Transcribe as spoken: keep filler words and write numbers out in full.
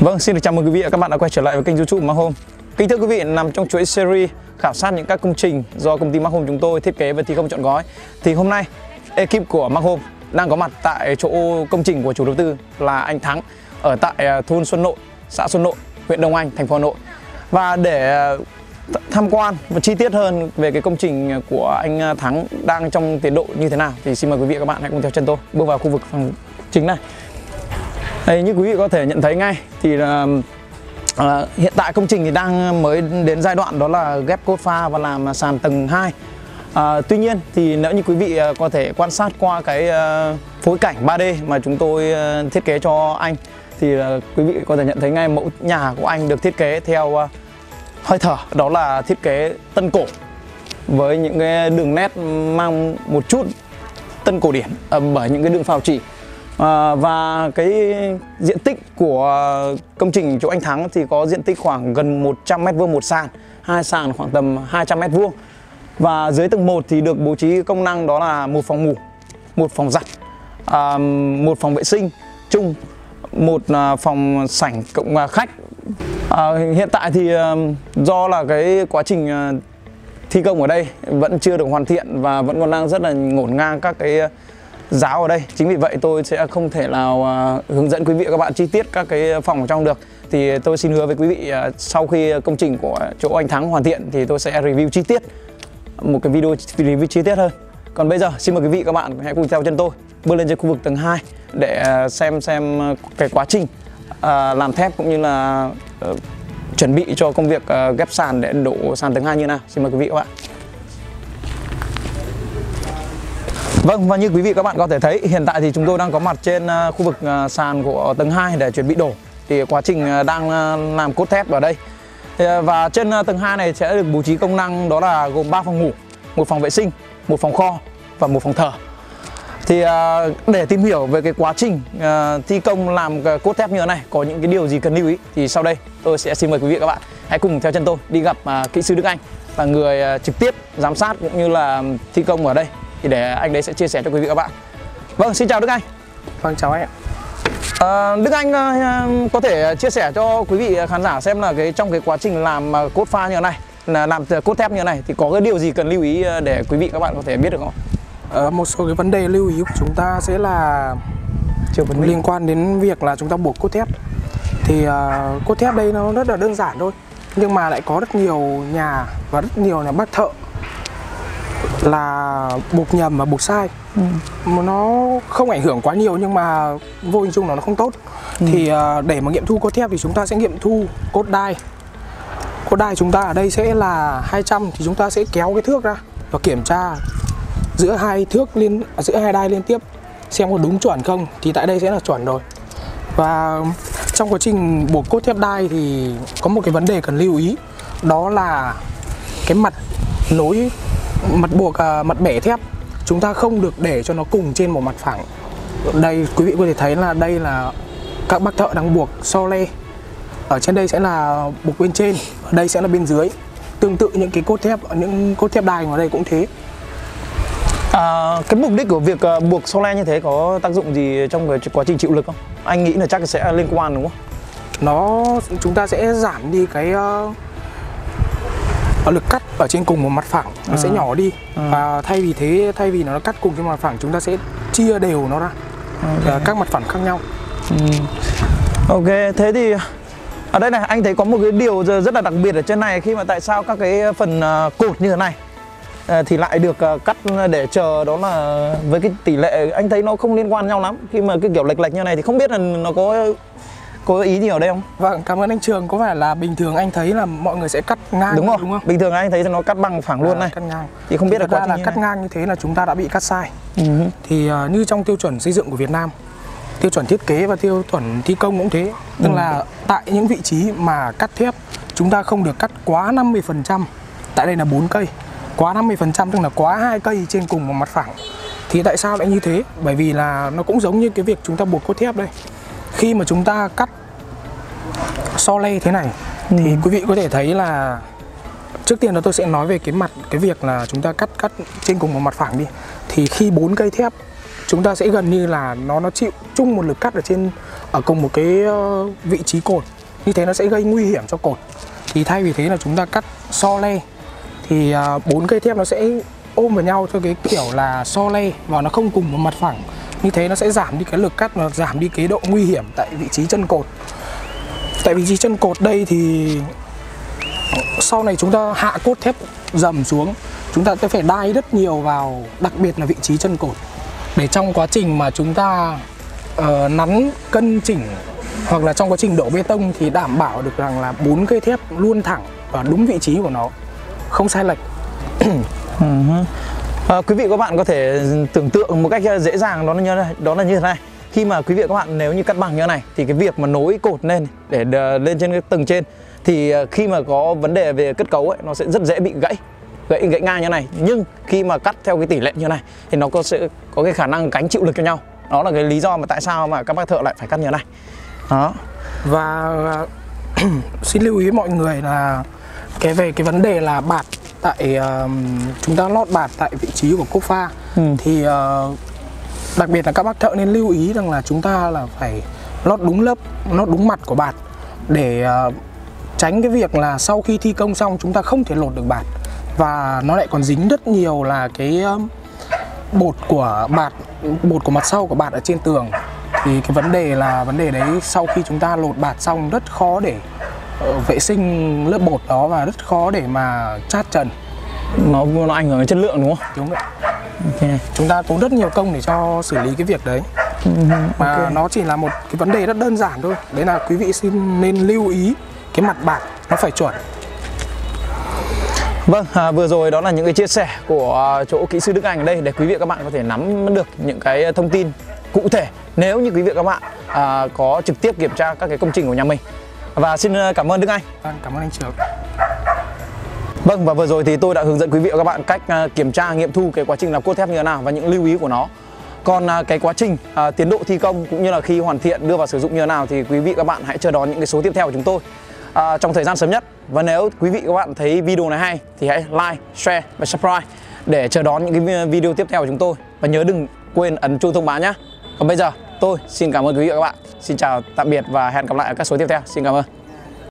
Vâng, xin được chào mừng quý vị và các bạn đã quay trở lại với kênh YouTube Mark Home. Kính thưa quý vị, nằm trong chuỗi series khảo sát những các công trình do công ty Mark Home chúng tôi thiết kế và thi công trọn gói, thì hôm nay ekip của Mark Home đang có mặt tại chỗ công trình của chủ đầu tư là anh Thắng ở tại thôn Xuân Nội, xã Xuân Nội, huyện Đông Anh, thành phố Hà Nội. Và để tham quan và chi tiết hơn về cái công trình của anh Thắng đang trong tiến độ như thế nào thì xin mời quý vị và các bạn hãy cùng theo chân tôi bước vào khu vực phòng chính này. Đây, như quý vị có thể nhận thấy ngay thì là à, hiện tại công trình thì đang mới đến giai đoạn đó là ghép cốt pha và làm sàn tầng hai. À, tuy nhiên thì nếu như quý vị có thể quan sát qua cái phối cảnh ba D mà chúng tôi thiết kế cho anh thì à, quý vị có thể nhận thấy ngay mẫu nhà của anh được thiết kế theo à, hơi thở đó là thiết kế tân cổ với những cái đường nét mang một chút tân cổ điển à, bởi những cái đường phào chỉ. À, và cái diện tích của công trình chỗ anh Thắng thì có diện tích khoảng gần một trăm mét vuông một sàn, hai sàn khoảng tầm hai trăm mét vuông. Và dưới tầng một thì được bố trí công năng đó là một phòng ngủ, một phòng giặt, à, một phòng vệ sinh chung, một phòng sảnh cộng khách. à, Hiện tại thì do là cái quá trình thi công ở đây vẫn chưa được hoàn thiện và vẫn còn đang rất là ngổn ngang các cái giáo ở đây, chính vì vậy tôi sẽ không thể nào hướng dẫn quý vị và các bạn chi tiết các cái phòng ở trong được. Thì tôi xin hứa với quý vị sau khi công trình của chỗ anh Thắng hoàn thiện thì tôi sẽ review chi tiết, một cái video review chi tiết hơn. Còn bây giờ xin mời quý vị và các bạn hãy cùng theo chân tôi bước lên trên khu vực tầng hai để xem xem cái quá trình làm thép cũng như là chuẩn bị cho công việc ghép sàn để đổ sàn tầng hai như nào. Xin mời quý vị và các bạn. Vâng, và như quý vị các bạn có thể thấy, hiện tại thì chúng tôi đang có mặt trên khu vực sàn của tầng hai để chuẩn bị đổ. Thì quá trình đang làm cốt thép ở đây. Và trên tầng hai này sẽ được bố trí công năng đó là gồm ba phòng ngủ, một phòng vệ sinh, một phòng kho và một phòng thờ. Thì để tìm hiểu về cái quá trình thi công làm cốt thép như thế này có những cái điều gì cần lưu ý thì sau đây tôi sẽ xin mời quý vị các bạn hãy cùng theo chân tôi đi gặp kỹ sư Đức Anh là người trực tiếp giám sát cũng như là thi công ở đây. Thì để anh đấy sẽ chia sẻ cho quý vị các bạn. Vâng, xin chào Đức Anh. Vâng, chào anh ạ. À, Đức Anh có thể chia sẻ cho quý vị khán giả xem là cái trong cái quá trình làm cốt pha như thế này, là làm cốt thép như thế này thì có cái điều gì cần lưu ý để quý vị các bạn có thể biết được không? À, một số cái vấn đề lưu ý của chúng ta sẽ là liên quan đến việc là chúng ta buộc cốt thép. Thì uh, cốt thép đây nó rất là đơn giản thôi, nhưng mà lại có rất nhiều nhà và rất nhiều nhà bác thợ là buộc nhầm và buộc sai. ừ. Nó không ảnh hưởng quá nhiều nhưng mà vô hình chung là nó không tốt. ừ. Thì để mà nghiệm thu cốt thép thì chúng ta sẽ nghiệm thu cốt đai. Cốt đai chúng ta ở đây sẽ là hai trăm thì chúng ta sẽ kéo cái thước ra và kiểm tra giữa hai thước liên giữa hai đai liên tiếp xem có đúng chuẩn không, thì tại đây sẽ là chuẩn rồi. Và trong quá trình buộc cốt thép đai thì có một cái vấn đề cần lưu ý đó là cái mặt nối mặt buộc à, mặt bẻ thép chúng ta không được để cho nó cùng trên một mặt phẳng. Đây quý vị có thể thấy là đây là các bác thợ đang buộc so le, ở trên đây sẽ là buộc bên trên, ở đây sẽ là bên dưới. Tương tự những cái cốt thép những cốt thép đai ở đây cũng thế. À, cái mục đích của việc uh, buộc so le như thế có tác dụng gì trong cái quá trình chịu lực không? Anh nghĩ là chắc sẽ liên quan đúng không? Nó chúng ta sẽ giảm đi cái uh, Ở lực cắt ở trên cùng một mặt phẳng, nó à. sẽ nhỏ đi. à. Và thay vì thế, thay vì nó cắt cùng trên mặt phẳng, chúng ta sẽ chia đều nó ra, okay. các mặt phẳng khác nhau. ừ. Ok, thế thì ở đây này, anh thấy có một cái điều rất là đặc biệt ở trên này. Khi mà tại sao các cái phần cột như thế này thì lại được cắt để chờ đó là với cái tỷ lệ, anh thấy nó không liên quan nhau lắm. Khi mà cái kiểu lệch lệch như này thì không biết là nó có có ý gì ở đây không? Vâng, cảm ơn anh Trường. Có phải là bình thường anh thấy là mọi người sẽ cắt ngang đúng không? Đúng không? Bình thường anh thấy nó cắt bằng phẳng luôn à, này. Cắt ngang. Thì không biết là quá là cắt ngang như thế là chúng ta đã bị cắt sai. Ừ. Thì uh, như trong tiêu chuẩn xây dựng của Việt Nam, tiêu chuẩn thiết kế và tiêu chuẩn thi công cũng thế. Tức ừ. là tại những vị trí mà cắt thép chúng ta không được cắt quá năm mươi phần trăm. Tại đây là bốn cây. Quá năm mươi phần trăm tức là quá hai cây trên cùng một mặt phẳng. Thì tại sao lại như thế? Bởi vì là nó cũng giống như cái việc chúng ta buộc cốt thép đây. Khi mà chúng ta cắt so le thế này ừ. thì quý vị có thể thấy là trước tiên là tôi sẽ nói về cái mặt cái việc là chúng ta cắt cắt trên cùng một mặt phẳng đi. Thì khi bốn cây thép chúng ta sẽ gần như là nó nó chịu chung một lực cắt ở trên ở cùng một cái vị trí cột, như thế nó sẽ gây nguy hiểm cho cột. Thì thay vì thế là chúng ta cắt so le thì bốn cây thép nó sẽ ôm vào nhau theo cái kiểu là so le và nó không cùng một mặt phẳng, như thế nó sẽ giảm đi cái lực cắt và giảm đi cái độ nguy hiểm tại vị trí chân cột. Tại vị trí chân cột đây thì sau này chúng ta hạ cốt thép dầm xuống, chúng ta sẽ phải đai rất nhiều vào, đặc biệt là vị trí chân cột, để trong quá trình mà chúng ta uh, nắn cân chỉnh hoặc là trong quá trình đổ bê tông thì đảm bảo được rằng là bốn cây thép luôn thẳng và đúng vị trí của nó, không sai lệch. uh-huh. à, Quý vị các bạn có thể tưởng tượng một cách dễ dàng đó là như này, đó là như thế này. Khi mà quý vị các bạn nếu như cắt bằng như thế này thì cái việc mà nối cột lên để lên trên cái tầng trên thì khi mà có vấn đề về kết cấu ấy, nó sẽ rất dễ bị gãy gãy gãy ngang như này. Nhưng khi mà cắt theo cái tỷ lệ như này thì nó có sẽ có cái khả năng gánh chịu lực cho nhau. Đó là cái lý do mà tại sao mà các bác thợ lại phải cắt như này đó. Và xin lưu ý mọi người là cái về cái vấn đề là bạt tại uh, chúng ta lót bạt tại vị trí của cốt pha ừ. thì uh, đặc biệt là các bác thợ nên lưu ý rằng là chúng ta là phải lót đúng lớp, lót đúng mặt của bạt để uh, tránh cái việc là sau khi thi công xong chúng ta không thể lột được bạt và nó lại còn dính rất nhiều là cái bột của bạt, bột của mặt sau của bạt ở trên tường. Thì cái vấn đề là vấn đề đấy sau khi chúng ta lột bạt xong rất khó để vệ sinh lớp bột đó và rất khó để mà chát trần, nó nó ảnh hưởng đến chất lượng đúng không? Đúng rồi. Okay. Chúng ta tốn rất nhiều công để cho xử lý cái việc đấy. Mà okay. nó chỉ là một cái vấn đề rất đơn giản thôi. Đấy là quý vị xin nên lưu ý cái mặt bạc nó phải chuẩn. Vâng, à, vừa rồi đó là những cái chia sẻ của chỗ kỹ sư Đức Anh ở đây để quý vị các bạn có thể nắm được những cái thông tin cụ thể nếu như quý vị các bạn à, có trực tiếp kiểm tra các cái công trình của nhà mình. Và xin cảm ơn Đức Anh. Vâng, cảm ơn anh Trường. Vâng, và vừa rồi thì tôi đã hướng dẫn quý vị và các bạn cách kiểm tra, nghiệm thu cái quá trình làm cốt thép như thế nào và những lưu ý của nó. Còn cái quá trình à, tiến độ thi công cũng như là khi hoàn thiện đưa vào sử dụng như thế nào thì quý vị các bạn hãy chờ đón những cái số tiếp theo của chúng tôi à, trong thời gian sớm nhất. Và nếu quý vị các bạn thấy video này hay thì hãy like, share và subscribe để chờ đón những cái video tiếp theo của chúng tôi. Và nhớ đừng quên ấn chuông thông báo nhé. Còn bây giờ tôi xin cảm ơn quý vị và các bạn. Xin chào, tạm biệt và hẹn gặp lại ở các số tiếp theo. Xin cảm ơn.